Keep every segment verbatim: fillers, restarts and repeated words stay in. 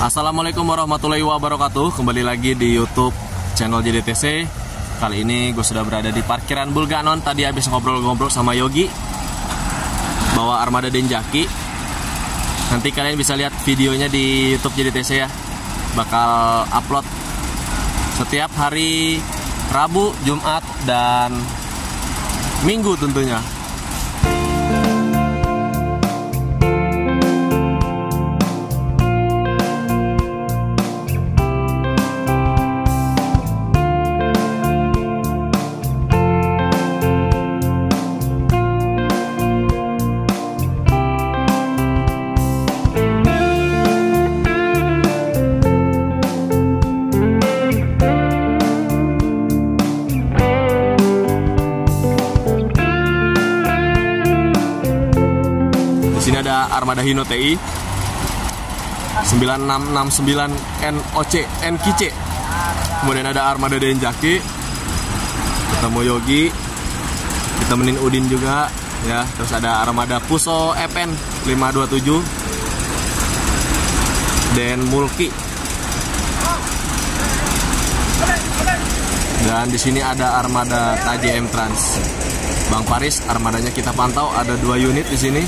Assalamualaikum warahmatullahi wabarakatuh. Kembali lagi di YouTube channel J D T C. Kali ini gue sudah berada di parkiran Bulganon. Tadi habis ngobrol-ngobrol sama Yogi bawa armada Den Jacky. Nanti kalian bisa lihat videonya di YouTube J D T C ya. Bakal upload setiap hari Rabu, Jumat, dan Minggu tentunya. Armada Hino T I sembilan enam enam sembilan N O C N K C. Kemudian ada armada Denjaki. Ketemu Yogi, ditemenin Udin juga ya. Terus ada armada Fuso F N lima dua tujuh Den Mulki. Dan di sini ada armada K J M Trans. Bang Paris, armadanya kita pantau ada dua unit di sini.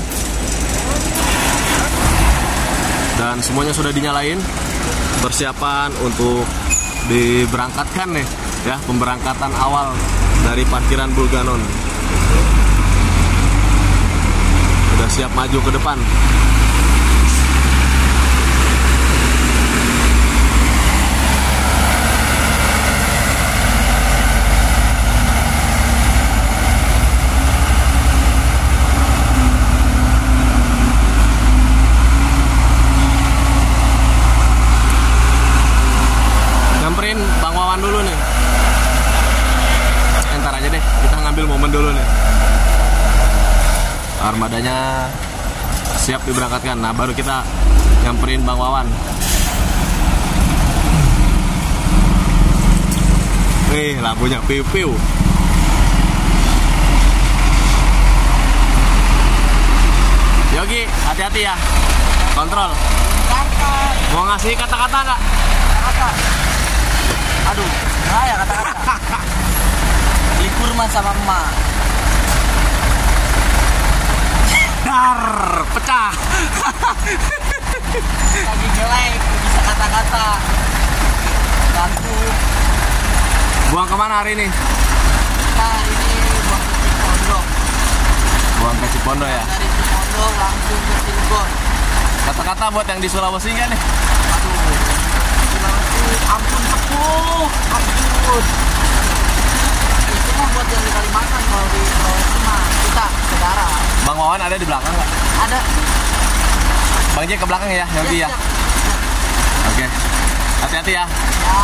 Dan semuanya sudah dinyalain, persiapan untuk diberangkatkan nih ya, pemberangkatan awal dari parkiran Bulganon. Sudah siap maju ke depan. Armadanya siap diberangkatkan. Nah, baru kita nyamperin Bang Wawan. Wih, lampunya piu-piu. Yogi, hati-hati ya. Kontrol. Mau ngasih kata-kata nggak? Kata-kata. Aduh, nggak ya kata-kata. Beli kurma sama emak. Dar, pecah. Lagi jelek, bisa kata-kata. Bantu. Buang kemana hari ini? Kita ini buang ke Cipondo. Buang ke Cipondo ya? Dari Cipondo langsung ke Timbon. Kata-kata buat yang di Sulawesi nggak nih? Aduh, Sulawesi, ampun tepuh, ampun. Itu mah buat yang di Kalimantan, kalau di Sulawesi mah kita saudara. Bang Wawan ada di belakang nggak? Ada. Bang J ke belakang ya, Yogi ya. Oke, hati-hati ya. Ya,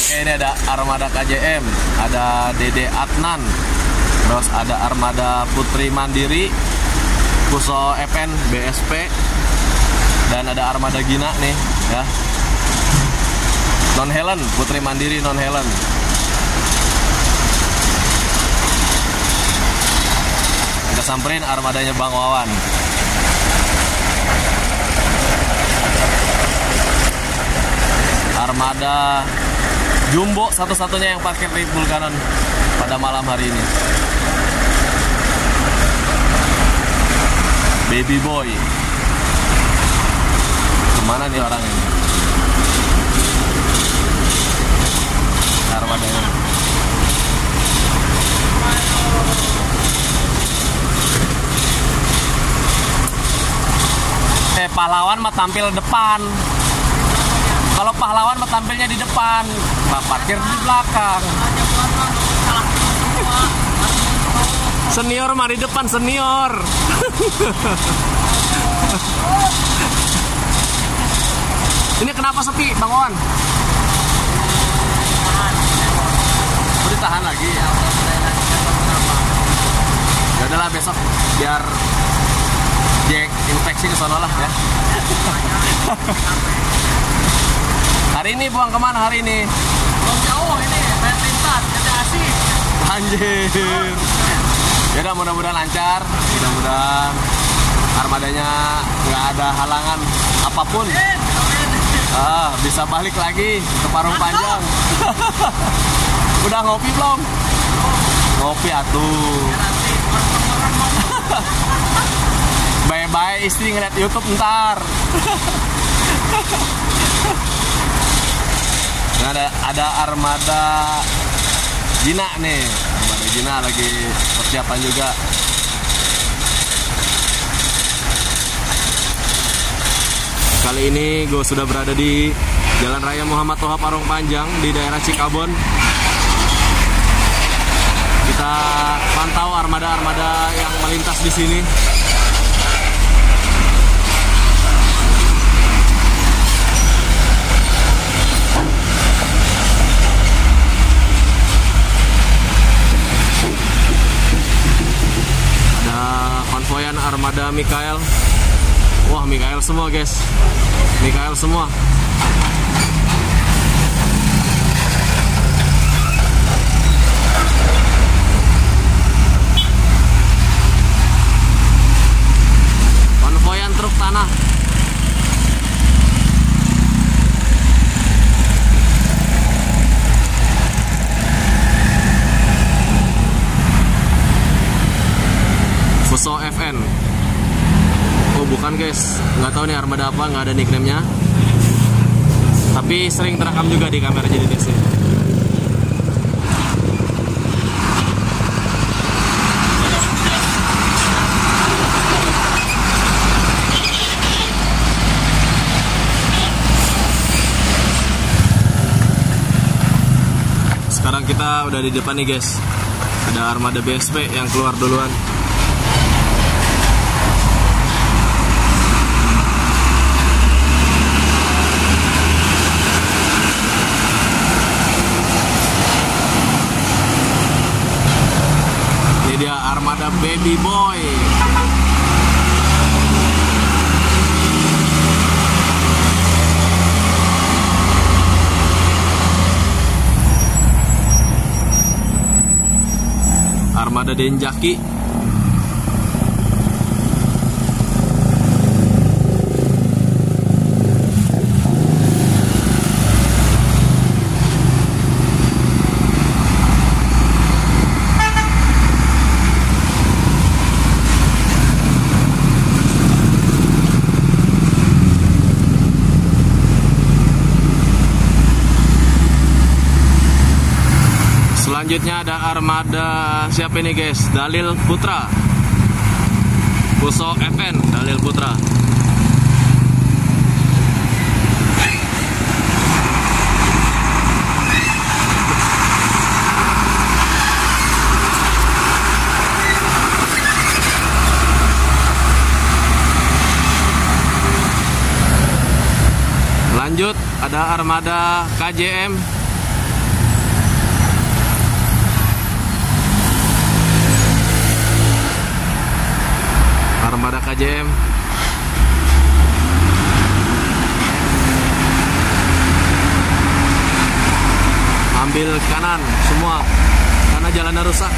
oke, ini ada armada K J M, ada D D Adnan, terus ada armada Putri Mandiri, Fuso F N B S P, dan ada armada Gina nih, ya. Non Helen, Putri Mandiri Non Helen. Kita samperin armadanya Bang Wawan. Armada Jumbo satu-satunya yang parkir di Bulganon pada malam hari ini. Baby Boy. Kemana nih orang ini? Armadanya. Eh, pahlawan mah tampil depan. Kalau pahlawan mah tampilnya di depan, mah parkir di belakang. Senior mah di depan senior. Ini kenapa sepi, Bang Wawan? Udah tahan lagi. Ya udahlah, besok biar Jack infeksi kesana lah ya. Hari ini buang kemana hari ini? Buang jauh ini, main lintas, ada asis. Anjir. Yaudah, mudah-mudahan lancar. Mudah-mudahan armadanya nggak ada halangan apapun, ah, bisa balik lagi ke Parung Panjang. Udah ngopi belum? Ngopi atuh. Bye-bye istri ngeliat YouTube ntar. Nah, ada, ada armada Gina nih. Armada Gina lagi persiapan juga. Kali ini gue sudah berada di Jalan Raya Muhammad Toha Parung Panjang di daerah Cikabon. Kita pantau armada-armada yang melintas di sini. Ada konvoyan armada Mikael. Wah, Mikael semua, guys. Mikael semua. Truk tanah. Fuso F N. Oh bukan guys, nggak tahu nih armada apa, nggak ada nickname-nya. Tapi sering terekam juga di kamera J D T C. Sekarang kita udah di depan nih guys. Ada armada B S P yang keluar duluan. Ini dia armada Baby Boy. Armada Den Jacky. Selanjutnya ada armada siapa ini guys? Dalil Putra. Fuso F N Dalil Putra. Lanjut ada armada K J M Armada K J M. Ambil kanan semua karena jalannya rusak.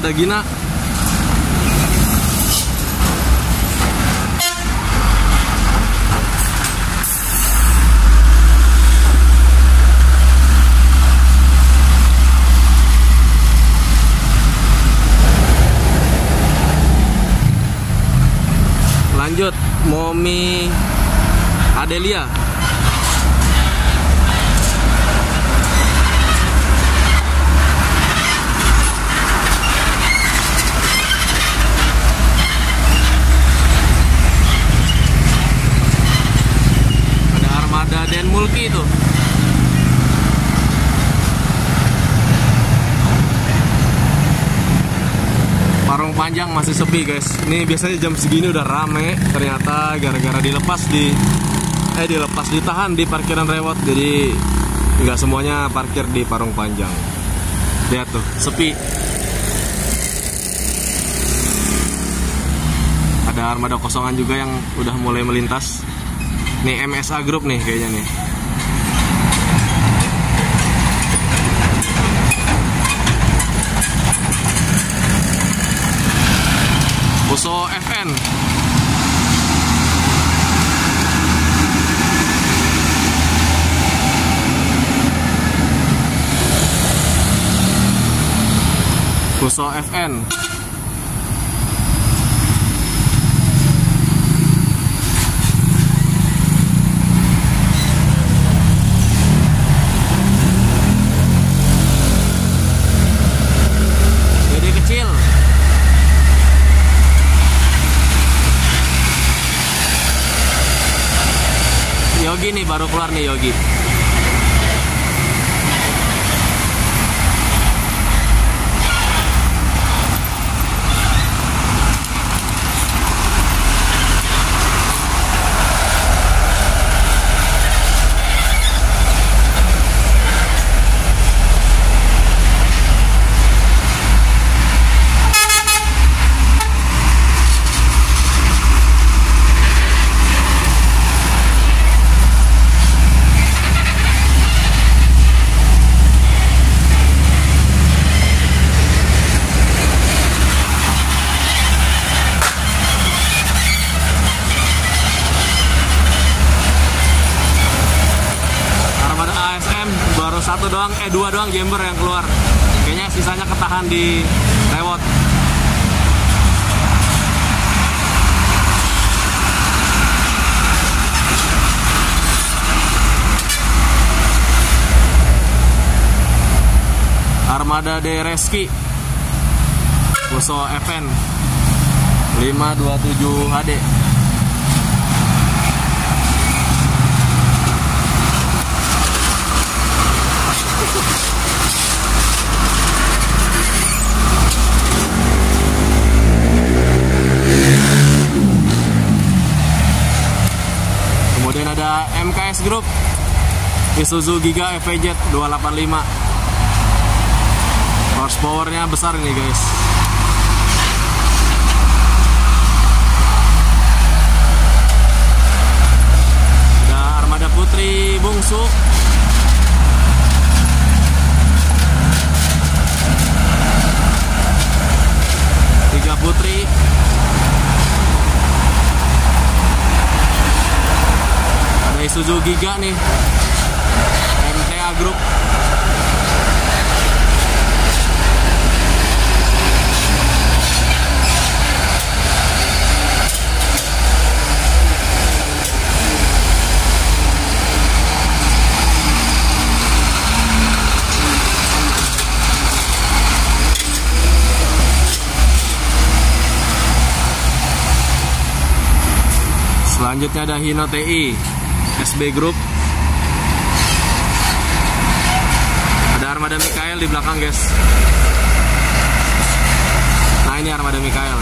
Ada Gina. Lanjut Momi Adelia. Multi itu Parung Panjang masih sepi guys. Ini biasanya jam segini udah rame, ternyata gara-gara dilepas di saya dilepas, ditahan di parkiran Rewot. Jadi nggak semuanya parkir di Parung Panjang. Lihat tuh, sepi. Ada armada kosongan juga yang udah mulai melintas. Nih M S A Group nih kayaknya nih. Fuso F N. Fuso F N. Yogi nih baru keluar nih Yogi. Satu doang, eh dua doang jember yang keluar. Kayaknya sisanya ketahan di Rewot. Armada D'Resky Fuso F N lima dua tujuh H D. Kemudian ada M K S Group Isuzu Giga F V Z dua delapan lima. Horsepower-nya besar nih guys. Ada armada Putri Bungsu Putri ada Isuzu Giga nih M S A Group. Selanjutnya ada Hino T I, S B Group. Ada armada Mikael di belakang guys. Nah ini armada Mikael.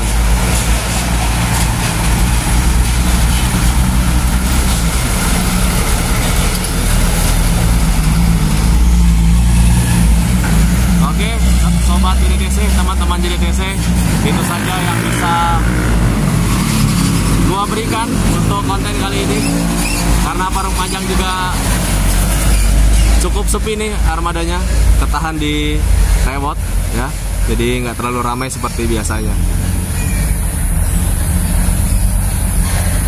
Oke, sobat J D T C, teman-teman J D T C, itu saja yang bisa gua berikan untuk konten kali ini, karena Parung Panjang juga cukup sepi nih armadanya, tertahan di Rewot ya, jadi nggak terlalu ramai seperti biasanya.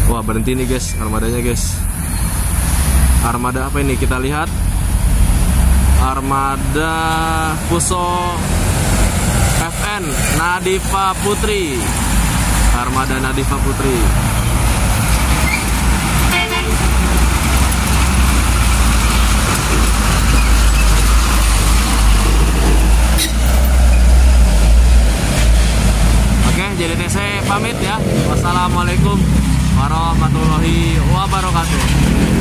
Wah berhenti nih guys armadanya guys. Armada apa ini kita lihat? Armada Fuso F N Nadiva Putri. Armada Nadiva Putri. J D T C pamit ya. Wassalamualaikum warahmatullahi wabarakatuh.